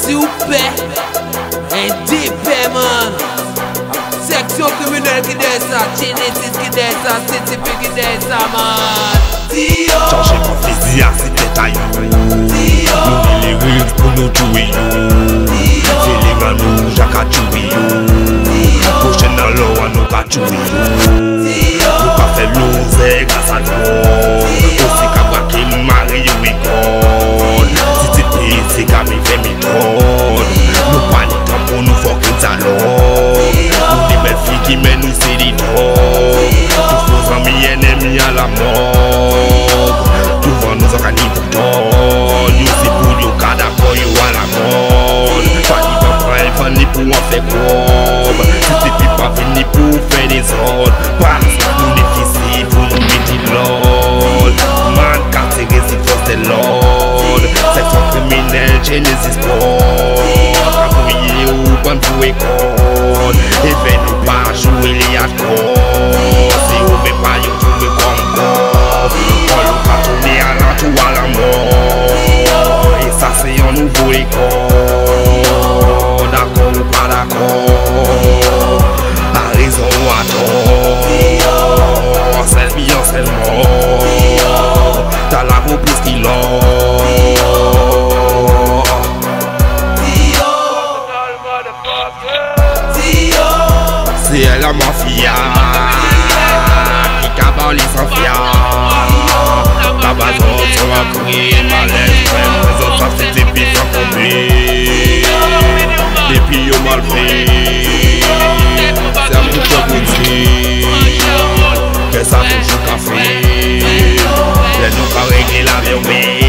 Super and deep, mano. Section criminal que dança, Genesiz que dança, CTP que dança, mano. Tio, change profecia, se detalhe. Tio, não me ligue pro no tuio. Tio, se liga no jacatuio. Tio, puxa na loa no catuio. Tio, o café luz é gasador. O cigarro aqui no mario e cor. CTP, cigarro me vem me cor. Genesiz God, kabouye ou ban pou ekon. Even ou pa joue li at kon. Si ou me pa yo tou me kon kon. Kon lou ka tou me ala tou ala mon. E sa se yon nouvo ekon. Dakon ou pa dakon. A rezon ou aton. Sel mi yon sel mon. Ta la vou plis ki lon. C'est la mafia qui cabale sans fiat. La base on va courir mal les autres ça c'est des pieds sans compris. Des pieds au mal pris. C'est un peu trop petit. Que ça bouge au café. Les nous pas régler la vie.